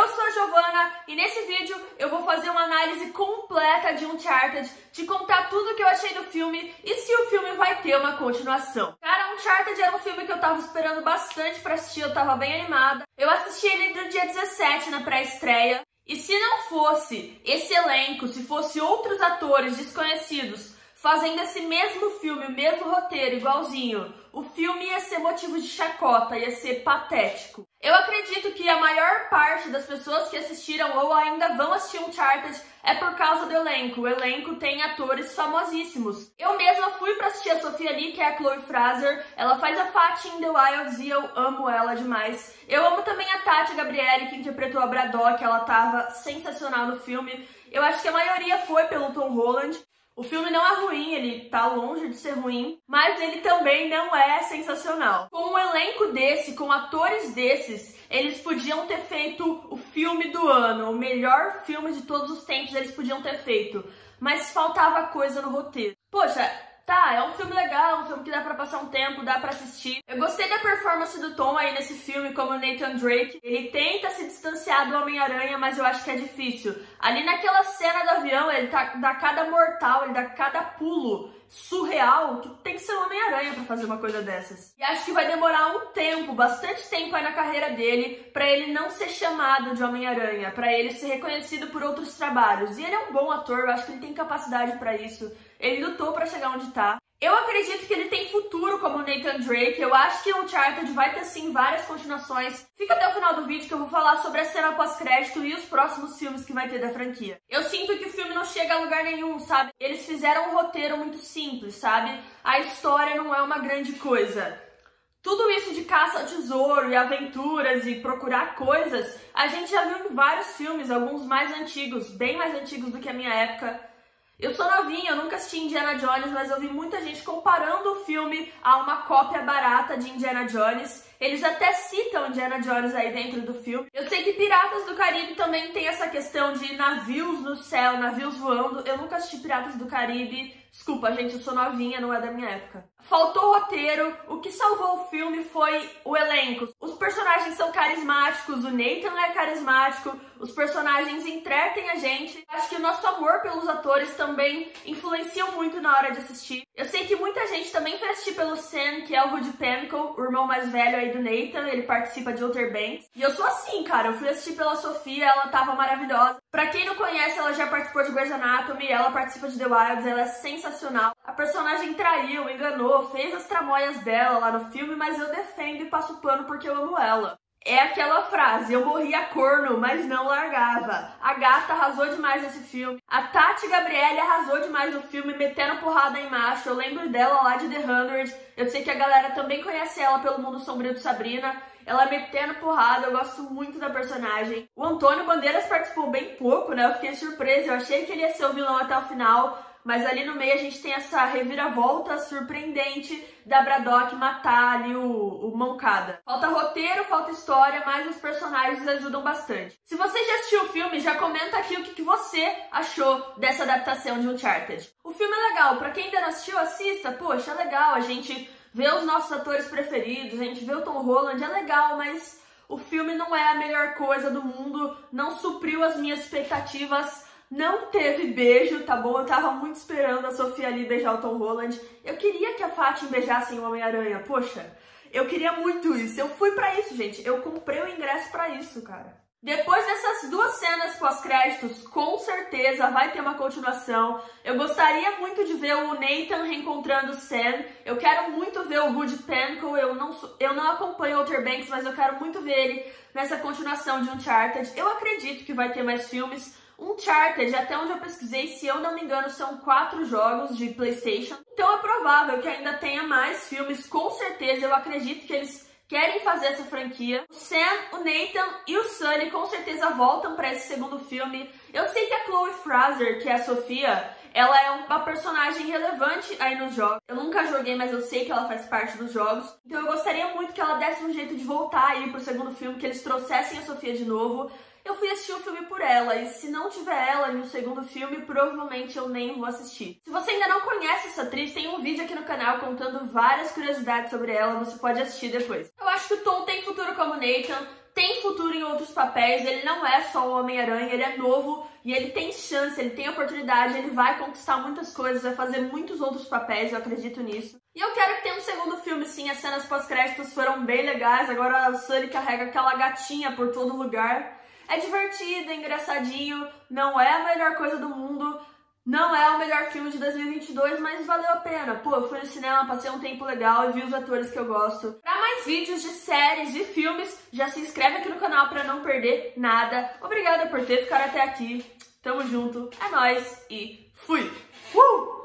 Eu sou a Giovana e nesse vídeo eu vou fazer uma análise completa de Uncharted, te contar tudo o que eu achei do filme e se o filme vai ter uma continuação. Cara, Uncharted era um filme que eu tava esperando bastante pra assistir, eu tava bem animada. Eu assisti ele no dia 17, na pré-estreia, e se não fosse esse elenco, se fosse outros atores desconhecidos fazendo esse mesmo filme, o mesmo roteiro, igualzinho, o filme ia ser motivo de chacota, ia ser patético. Eu acredito que a maior parte das pessoas que assistiram ou ainda vão assistir Uncharted é por causa do elenco. O elenco tem atores famosíssimos. Eu mesma fui pra assistir a Sophia Ali, que é a Chloe Frazer. Ela faz a Tati em The Wilds e eu amo ela demais. Eu amo também a Tati Gabrielle, que interpretou a Braddock. Ela tava sensacional no filme. Eu acho que a maioria foi pelo Tom Holland. O filme não é ruim, ele tá longe de ser ruim, mas ele também não é sensacional. Com um elenco desse, com atores desses, eles podiam ter feito o filme do ano, o melhor filme de todos os tempos eles podiam ter feito, mas faltava coisa no roteiro. Poxa, tá, é um filme legal, um filme que dá pra passar um tempo, dá pra assistir. Eu gostei da performance do Tom aí nesse filme, como o Nathan Drake. Ele tenta se distanciar do Homem-Aranha, mas eu acho que é difícil. Ali naquela cena do avião, ele dá cada mortal, ele dá cada pulo surreal, que tem que ser um Homem-Aranha pra fazer uma coisa dessas. E acho que vai demorar um tempo, bastante tempo aí na carreira dele, pra ele não ser chamado de Homem-Aranha, pra ele ser reconhecido por outros trabalhos. E ele é um bom ator, eu acho que ele tem capacidade pra isso. Ele lutou pra chegar onde tá. Eu acredito que ele tem futuro como Nathan Drake. Eu acho que o Uncharted vai ter, sim, várias continuações. Fica até o final do vídeo que eu vou falar sobre a cena pós-crédito e os próximos filmes que vai ter da franquia. Eu sinto que o filme não chega a lugar nenhum, sabe? Eles fizeram um roteiro muito simples, sabe? A história não é uma grande coisa. Tudo isso de caça ao tesouro e aventuras e procurar coisas, a gente já viu em vários filmes, alguns mais antigos, bem mais antigos do que a minha época. Eu sou novinha, eu nunca assisti Indiana Jones, mas eu vi muita gente comparando o filme a uma cópia barata de Indiana Jones. Eles até citam Indiana Jones aí dentro do filme. Eu sei que Piratas do Caribe também tem essa questão de navios no céu, navios voando. Eu nunca assisti Piratas do Caribe. Desculpa, gente, eu sou novinha, não é da minha época. Faltou roteiro. O que salvou o filme foi o elenco. Os personagens são carismáticos, o Nathan é carismático, os personagens entretêm a gente. Acho que o nosso amor pelos atores também influenciam muito na hora de assistir. Eu sei que muita gente também foi assistir pelo Sam, que é o Woody Penkel, o irmão mais velho aí do Nathan. Ele participa de Outer Banks. E eu sou assim, cara. Eu fui assistir pela Sophia, ela tava maravilhosa. Pra quem não conhece, ela já participou de Grey's Anatomy, ela participa de The Wilds, ela é sensacional. A personagem traiu, enganou, fez as tramóias dela lá no filme, mas eu defendo e passo pano porque eu amo ela. É aquela frase, eu morria corno, mas não largava. A gata arrasou demais nesse filme. A Tati Gabrielle arrasou demais no filme, metendo porrada em macho. Eu lembro dela lá de The 100. Eu sei que a galera também conhece ela pelo Mundo Sombrio de Sabrina. Ela metendo porrada, eu gosto muito da personagem. O Antônio Bandeira participou bem pouco, né? Eu fiquei surpresa, eu achei que ele ia ser o vilão até o final. Mas ali no meio a gente tem essa reviravolta surpreendente da Braddock matar ali o Moncada. Falta roteiro, falta história, mas os personagens ajudam bastante. Se você já assistiu o filme, já comenta aqui o que você achou dessa adaptação de Uncharted. O filme é legal, pra quem ainda não assistiu, assista. Poxa, é legal, a gente vê os nossos atores preferidos, a gente vê o Tom Holland, é legal, mas o filme não é a melhor coisa do mundo, não supriu as minhas expectativas. Não teve beijo, tá bom? Eu tava muito esperando a Sophia Ali beijar o Tom Holland. Eu queria que a Fatine beijasse o Homem-Aranha, poxa. Eu queria muito isso. Eu fui pra isso, gente. Eu comprei o ingresso pra isso, cara. Depois dessas duas cenas pós-créditos, com certeza vai ter uma continuação. Eu gostaria muito de ver o Nathan reencontrando o Sam. Eu quero muito ver o Woody Penkel. Eu não acompanho Outer Banks, mas eu quero muito ver ele nessa continuação de Uncharted. Eu acredito que vai ter mais filmes. Uncharted, até onde eu pesquisei, se eu não me engano, são 4 jogos de Playstation. Então é provável que ainda tenha mais filmes, com certeza. Eu acredito que eles querem fazer essa franquia. O Sam, o Nathan e o Sunny com certeza voltam para esse segundo filme. Eu sei que a Chloe Frazer, que é a Sophia, ela é uma personagem relevante aí nos jogos. Eu nunca joguei, mas eu sei que ela faz parte dos jogos. Então eu gostaria muito que ela desse um jeito de voltar aí pro segundo filme, que eles trouxessem a Sophia de novo. Eu fui assistir o filme por ela, e se não tiver ela no segundo filme, provavelmente eu nem vou assistir. Se você ainda não conhece essa atriz, tem um vídeo aqui no canal contando várias curiosidades sobre ela, você pode assistir depois. Eu acho que o Tom tem futuro como Nathan, tem futuro em outros papéis, ele não é só o Homem-Aranha, ele é novo e ele tem chance, ele tem oportunidade, ele vai conquistar muitas coisas, vai fazer muitos outros papéis, eu acredito nisso. E eu quero que tenha um segundo filme, sim, as cenas pós-créditos foram bem legais, agora a Sunny carrega aquela gatinha por todo lugar. É divertido, é engraçadinho, não é a melhor coisa do mundo, não é o melhor filme de 2022, mas valeu a pena. Pô, eu fui no cinema, passei um tempo legal e vi os atores que eu gosto. Pra mais vídeos de séries e filmes, já se inscreve aqui no canal pra não perder nada. Obrigada por ter ficado até aqui, tamo junto, é nóis e fui!